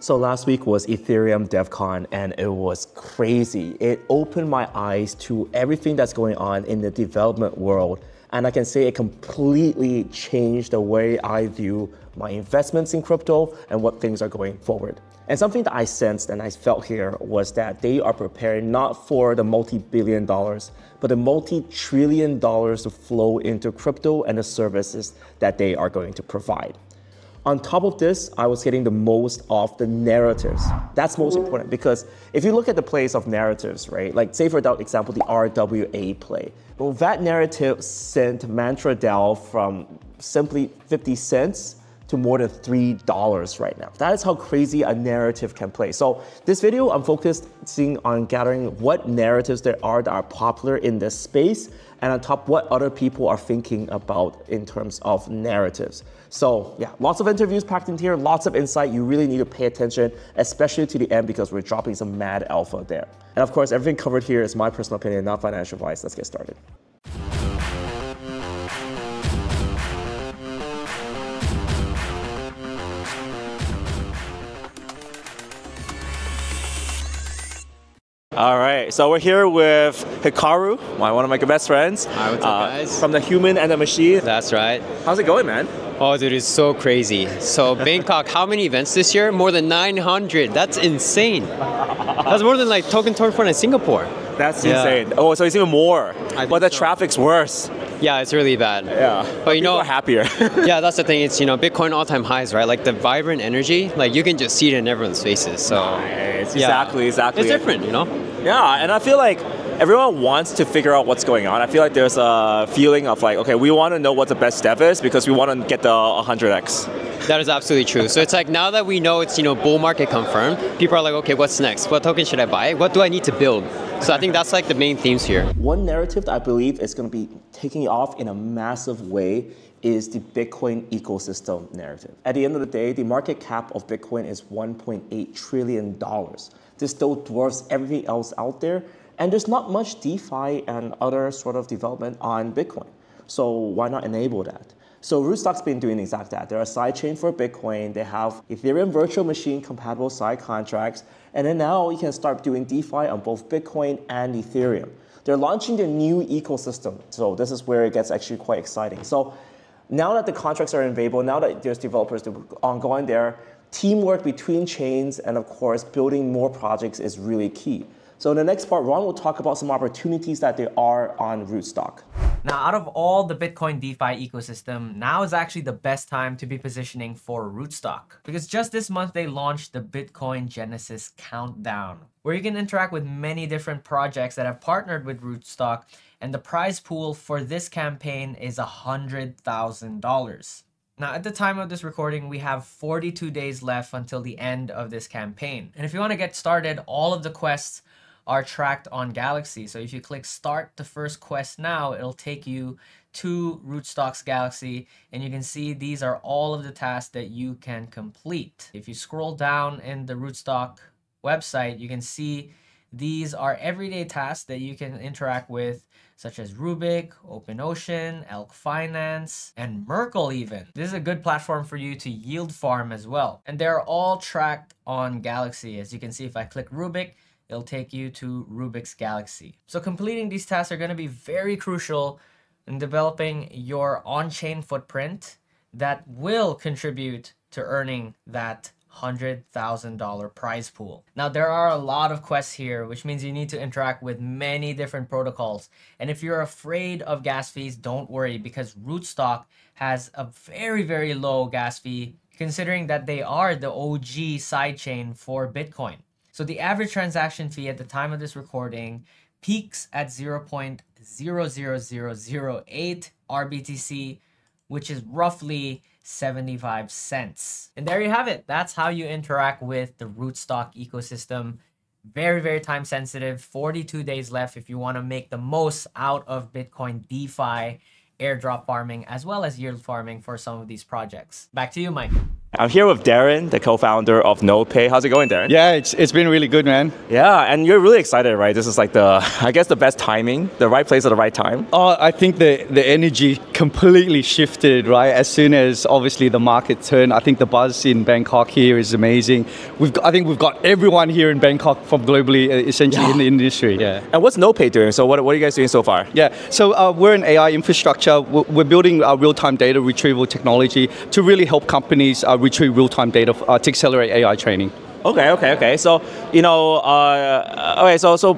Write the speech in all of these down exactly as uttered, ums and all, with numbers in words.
So last week was Ethereum DevCon and it was crazy. It opened my eyes to everything that's going on in the development world. And I can say it completely changed the way I view my investments in crypto and what things are going forward. And something that I sensed and I felt here was that they are preparing not for the multi-billion dollars, but the multi-trillion dollars to flow into crypto and the services that they are going to provide. On top of this, I was getting the most of the narratives. That's most important because if you look at the place of narratives, right? Like say for example, the R W A play. Well, that narrative sent Mantra Dell from simply fifty cents to more than three dollars right now. That is how crazy a narrative can play. So this video, I'm focusing on gathering what narratives there are that are popular in this space and on top what other people are thinking about in terms of narratives. So yeah, lots of interviews packed in here, lots of insight. You really need to pay attention, especially to the end because we're dropping some mad alpha there. And of course, everything covered here is my personal opinion, not financial advice. Let's get started. All right, so we're here with Hikaru, my, one of my best friends. Hi, what's up, guys? Uh, from the Human and the Machine. That's right. How's it going, man? Oh, dude, it's so crazy. So Bangkok, how many events this year? More than nine hundred. That's insane. That's more than like Token Tornfront in Singapore. That's yeah. insane. Oh, so it's even more. I but the so. traffic's worse. Yeah, it's really bad. Yeah, but, but you know, people are happier. Yeah, that's the thing. It's, you know, Bitcoin all-time highs, right? Like the vibrant energy, like you can just see it in everyone's faces. So nice. yeah. exactly, exactly. It's different, you know. Yeah, and I feel like everyone wants to figure out what's going on. I feel like there's a feeling of like, okay, we want to know what the best step is because we want to get the one hundred X. That is absolutely true. So it's like now that we know it's, you know, bull market confirmed, people are like, okay, what's next? What token should I buy? What do I need to build? So I think that's like the main themes here. One narrative that I believe is going to be taking off in a massive way is the Bitcoin ecosystem narrative. At the end of the day, the market cap of Bitcoin is one point eight trillion dollars. This still dwarfs everything else out there. And there's not much DeFi and other sort of development on Bitcoin. So why not enable that? So Rootstock's been doing exactly that. They're a sidechain for Bitcoin. They have Ethereum virtual machine compatible side contracts. And then now you can start doing DeFi on both Bitcoin and Ethereum. They're launching their new ecosystem. So this is where it gets actually quite exciting. So now that the contracts are available, now that there's developers ongoing there, teamwork between chains and of course building more projects is really key. So in the next part, Ron will talk about some opportunities that there are on Rootstock. Now, out of all the Bitcoin DeFi ecosystem, now is actually the best time to be positioning for Rootstock. Because just this month, they launched the Bitcoin Genesis Countdown, where you can interact with many different projects that have partnered with Rootstock. And the prize pool for this campaign is one hundred thousand dollars. Now, at the time of this recording, we have forty-two days left until the end of this campaign. And if you want to get started, all of the quests are tracked on Galaxy. So if you click start the first quest now, it'll take you to Rootstock's Galaxy, and you can see these are all of the tasks that you can complete. If you scroll down in the Rootstock website, you can see these are everyday tasks that you can interact with, such as Rubik, Open Ocean, Elk Finance, and Merkle even. This is a good platform for you to yield farm as well. And they're all tracked on Galaxy. As you can see, if I click Rubik, it'll take you to Rubik's Galaxy. So completing these tasks are going to be very crucial in developing your on-chain footprint that will contribute to earning that one hundred thousand dollar prize pool. Now, there are a lot of quests here, which means you need to interact with many different protocols. And if you're afraid of gas fees, don't worry, because Rootstock has a very, very low gas fee, considering that they are the O G sidechain for Bitcoin. So the average transaction fee at the time of this recording peaks at zero point zero zero zero zero eight R B T C, which is roughly seventy-five cents. And there you have it. That's how you interact with the Rootstock ecosystem. Very, very time sensitive, forty-two days left if you want to make the most out of Bitcoin DeFi, airdrop farming, as well as yield farming for some of these projects. Back to you, Mike. I'm here with Darren, the co-founder of Nodepay. How's it going, Darren? Yeah, it's, it's been really good, man. Yeah, and you're really excited, right? This is like the, I guess the best timing, the right place at the right time. Oh, I think the, the energy completely shifted, right? As soon as obviously the market turned, I think the buzz in Bangkok here is amazing. We've got, I think we've got everyone here in Bangkok from globally, essentially yeah. in the industry. Yeah. And what's Nodepay doing? So what, what are you guys doing so far? Yeah, so uh, we're an A I infrastructure. We're, we're building our real-time data retrieval technology to really help companies uh, retrieve real-time data uh, to accelerate A I training. Okay, okay, okay. So, you know, uh, okay, so so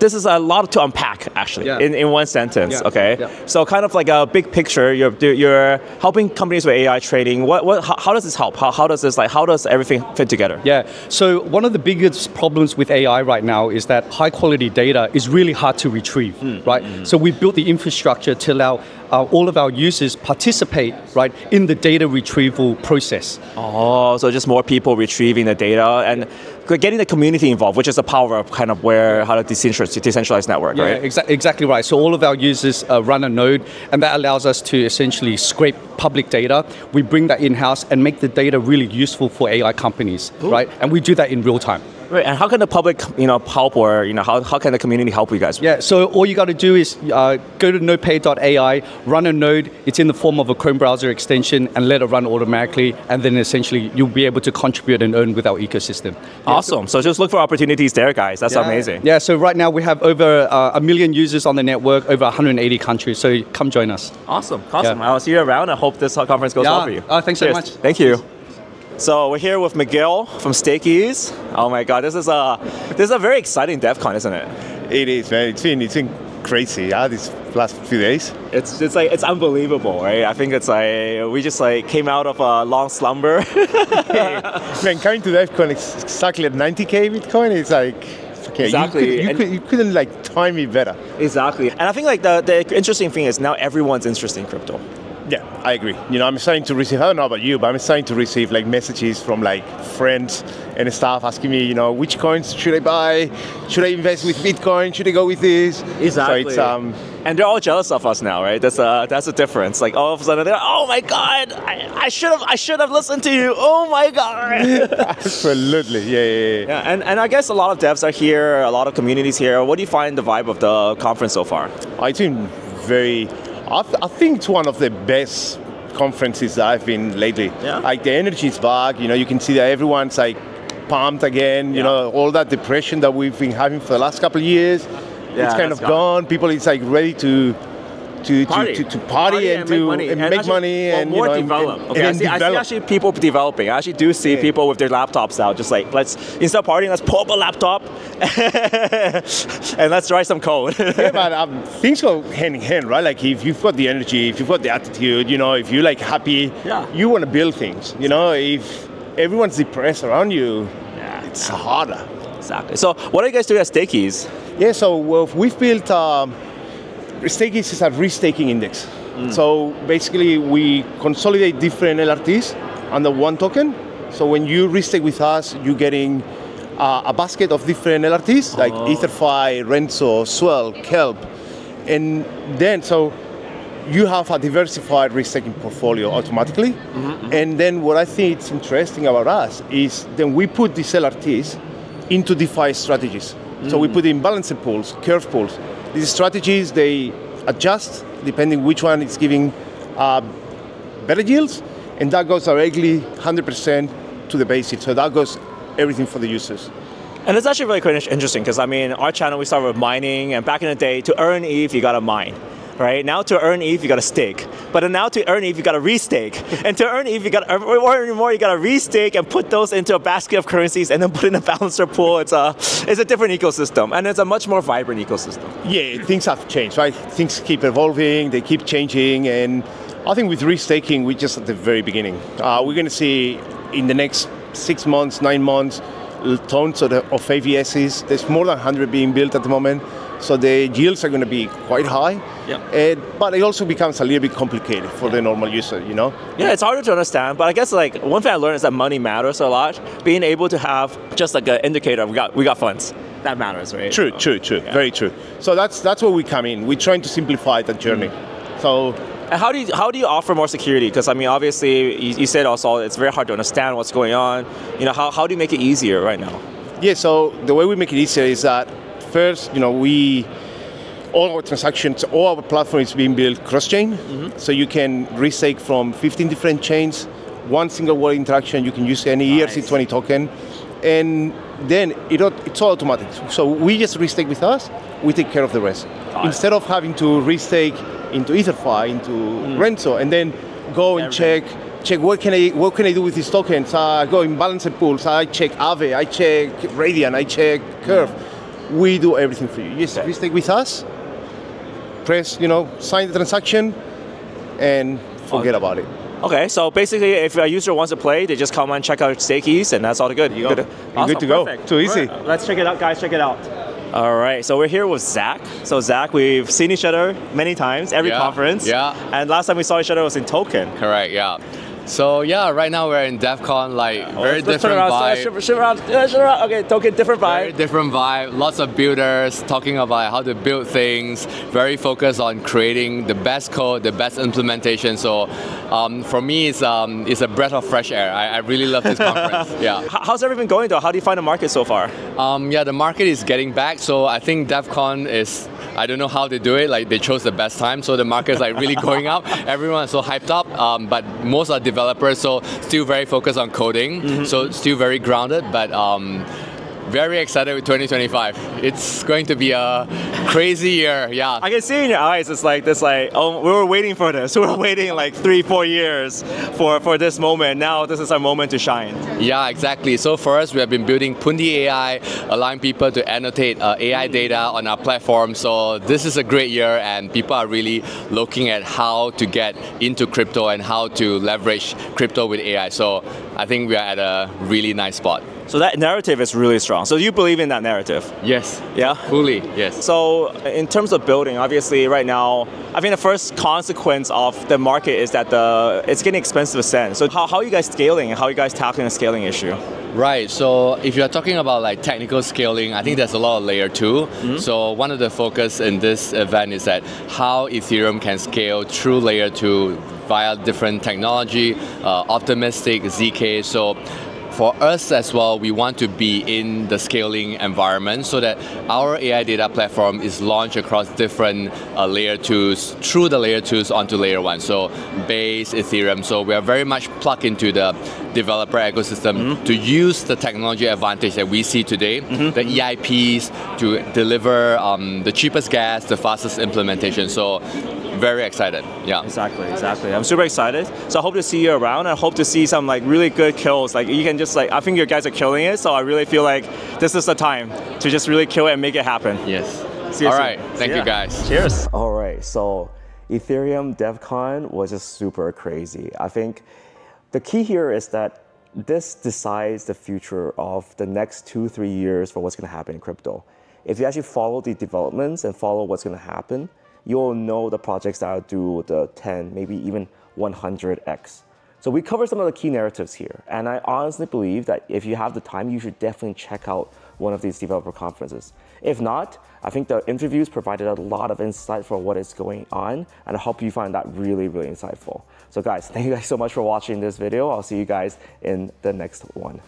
this is a lot to unpack, actually, yeah. in, in one sentence, yeah. okay? Yeah. So kind of like a big picture, you're, you're helping companies with A I trading. What, what, how, how does this help? How, how does this, like, how does everything fit together? Yeah, so one of the biggest problems with A I right now is that high-quality data is really hard to retrieve, mm. right? Mm. So we built the infrastructure to allow Uh, all of our users participate right in the data retrieval process. Oh, so just more people retrieving the data and getting the community involved, which is the power of kind of where how to decentralize network, yeah, right? Yeah, exa exactly right. So all of our users uh, run a node, and that allows us to essentially scrape public data. We bring that in-house and make the data really useful for A I companies, Ooh. right? And we do that in real time. Right, and how can the public, you know, help, or you know, how, how can the community help you guys? Yeah, so all you got to do is uh, go to nodepay dot A I, run a node. It's in the form of a Chrome browser extension, and let it run automatically. And then essentially, you'll be able to contribute and earn with our ecosystem. Awesome. Yeah. So just look for opportunities there, guys. That's yeah. amazing. Yeah. So right now we have over uh, a million users on the network, over one hundred eighty countries. So come join us. Awesome. Awesome. Yeah. I'll see you around. I hope this conference goes yeah. well for you. Oh, thanks Cheers. so much. Thank you. So we're here with Miguel from StakeEase. Oh my God, this is a this is a very exciting DevCon, isn't it? It is, man. It's been it's been crazy, yeah. These last few days. It's it's like it's unbelievable, right? I think it's like we just like came out of a long slumber. Man, coming to DevCon it's exactly at ninety K Bitcoin, it's like. Yeah, exactly. You, could, you, could, you couldn't like time it better. Exactly. And I think like the, the interesting thing is now everyone's interested in crypto. Yeah, I agree. You know, I'm starting to receive, I don't know about you, but I'm starting to receive like messages from like friends and staff asking me, you know, which coins should I buy? Should I invest with Bitcoin? Should I go with this? Exactly. So it's, um, and they're all jealous of us now, right? That's a, that's a difference. Like all of a sudden they're like, oh my God, I, I should have I should have listened to you. Oh my God. Absolutely, yeah, yeah, yeah. yeah and, and I guess a lot of devs are here, a lot of communities here. What do you find the vibe of the conference so far? I think very... I, th I think it's one of the best conferences that I've been lately. Yeah. Like the energy is back, you know, you can see that everyone's like pumped again, you yeah. know, all that depression that we've been having for the last couple of years, yeah, it's kind of gone. gone. People it's like ready to to party, to, to, to party, party and, and to make money and, and, make actually, money well, and more you know, develop. And, okay, and I, see, develop. I see actually people developing. I actually do see yeah. people with their laptops out, just like let's instead of partying, let's pull up a laptop and let's write some code. yeah, but um, things go hand in hand, right? Like if you've got the energy, if you've got the attitude, you know, if you're like happy, yeah. you want to build things. You know, if everyone's depressed around you, yeah. it's harder. Exactly. So, what are you guys doing at StakeEase? Yeah, so well, we've built. Um, StakeEase is a restaking index. Mm. So basically we consolidate different L R Ts under one token. So when you restake with us, you're getting uh, a basket of different L R Ts oh. like EtherFi, Renzo, Swell, Kelp. And then, so you have a diversified restaking portfolio automatically. Mm-hmm. And then what I think is interesting about us is then we put these L R Ts into DeFi strategies. Mm. So we put in balancing pools, curve pools. These strategies, they adjust depending which one is giving uh, better yields, and that goes directly one hundred percent to the basic. So that goes everything for the users. And it's actually really quite interesting because, I mean, our channel, we started with mining, and back in the day, to earn E T H, you got to mine. Right? Now to earn E T H, you got to stake. But then now to earn E T H, you got to restake. And to earn E T H, you got to earn more, you got to restake and put those into a basket of currencies and then put in a balancer pool. It's a, it's a different ecosystem. And it's a much more vibrant ecosystem. Yeah, things have changed, right? Things keep evolving, they keep changing. And I think with restaking, we're just at the very beginning. Uh, we're going to see in the next six months, nine months, tons of, the, of A V Ss. There's more than one hundred being built at the moment. So the yields are going to be quite high, yeah. and, but it also becomes a little bit complicated for yeah. the normal user, you know? Yeah, it's harder to understand, but I guess like one thing I learned is that money matters a lot. Being able to have just like an indicator, we got, we got funds, that matters, right? True, so, true, true, yeah. very true. So that's, that's where we come in. We're trying to simplify the journey. Mm. So And how do you, how do you offer more security? Because I mean, obviously, you, you said also it's very hard to understand what's going on. You know, how, how do you make it easier right now? Yeah, so the way we make it easier is that first, you know, we all our transactions, all our platform is being built cross-chain, mm-hmm. so you can restake from fifteen different chains, one single wallet interaction. You can use any nice. E R C twenty token, and then it, it's all automatic. So we just restake with us, we take care of the rest. Got Instead it. of having to restake into EtherFi, into mm. Renzo, and then go and Everything. check. Check what can I what can I do with these tokens? I go in balanced pools. I check Aave. I check Radian. I check Curve. Mm-hmm. We do everything for you. Yes, okay. Please stay with us. Press, you know, sign the transaction, and forget okay. about it. Okay, so basically, if a user wants to play, they just come and check out StakeEase, and that's all good. You go. Good, awesome, good to go. Perfect. Too easy. Right. Let's check it out, guys. Check it out. All right, so we're here with Zach. So Zach, we've seen each other many times, every yeah. conference. Yeah. And last time we saw each other was in Token. Correct. Yeah. So yeah, right now we're in DevCon, like yeah. very let's different around, vibe. So, uh, shiver, shiver out, uh, shiver out. Okay, Token, different vibe. Very different vibe. Lots of builders talking about how to build things. Very focused on creating the best code, the best implementation. So um, for me, it's um, it's a breath of fresh air. I, I really love this conference. Yeah. How's everything going though? How do you find the market so far? Um, yeah, the market is getting back. So I think DevCon is. I don't know how they do it, like they chose the best time, so the market's like really going up. Everyone's so hyped up, um, but most are developers, so still very focused on coding, mm-hmm. so still very grounded, but um, very excited with twenty twenty-five. It's going to be a crazy year, yeah. I can see in your eyes, it's like this, like, oh, we were waiting for this. We were waiting like three, four years for, for this moment. Now this is our moment to shine. Yeah, exactly. So for us, we have been building Pundi A I, allowing people to annotate uh, A I data on our platform. So this is a great year, and people are really looking at how to get into crypto and how to leverage crypto with A I. So I think we are at a really nice spot. So that narrative is really strong. So you believe in that narrative? Yes. Yeah? Fully, yes. So in terms of building, obviously right now, I think the first consequence of the market is that the it's getting expensive to send. So how, how are you guys scaling? How are you guys tackling the scaling issue? Right, so if you're talking about like technical scaling, I think there's a lot of layer two. Mm-hmm. So one of the focus in this event is that how Ethereum can scale through layer two via different technology, uh, optimistic, Z K. So for us as well, we want to be in the scaling environment so that our A I data platform is launched across different uh, layer twos, through the layer twos onto layer one. So Base, Ethereum, so we are very much plugged into the developer ecosystem mm-hmm. to use the technology advantage that we see today, mm-hmm. the E I Ps to deliver um, the cheapest gas, the fastest implementation. So very excited, yeah. Exactly, exactly. I'm super excited. So I hope to see you around. I hope to see some like really good kills. Like you can just like, I think you guys are killing it. So I really feel like this is the time to just really kill it and make it happen. Yes. See you All soon. right. Thank you guys. Cheers. All right. So Ethereum DevCon was just super crazy. I think the key here is that this decides the future of the next two, three years for what's going to happen in crypto. If you actually follow the developments and follow what's going to happen, you'll know the projects that will do the ten, maybe even one hundred X. So we cover some of the key narratives here. And I honestly believe that if you have the time, you should definitely check out one of these developer conferences. If not, I think the interviews provided a lot of insight for what is going on, and I hope you find that really, really insightful. So guys, thank you guys so much for watching this video. I'll see you guys in the next one.